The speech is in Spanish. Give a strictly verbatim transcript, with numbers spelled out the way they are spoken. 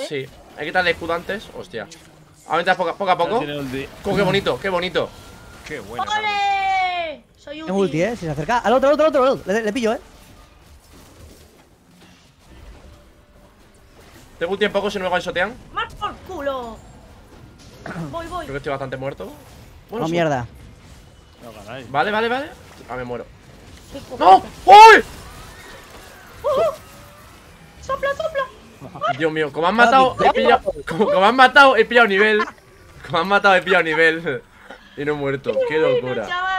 ¿eh? Sí, hay que darle escudo antes. Hostia. Ahorita poco, poco a poco. Como, qué bonito, qué bonito. Qué bueno. Soy un ulti, eh. Si se acerca. Al otro, al otro, al otro, al otro. Le, le pillo, eh. Tengo ulti en poco si no me guaysotean. ¡Más por culo! Voy, voy. Creo que estoy bastante muerto. Bueno, no, sí. Mierda. No, caray. Vale, vale, vale. Ah, me muero. ¡No! ¡Uy! Uh, uh. ¡Sopla, sopla! Dios mío, como han matado, he pillado. Como, como han matado, he pillado nivel. Como han matado, he pillado nivel. Y no he muerto. Qué locura.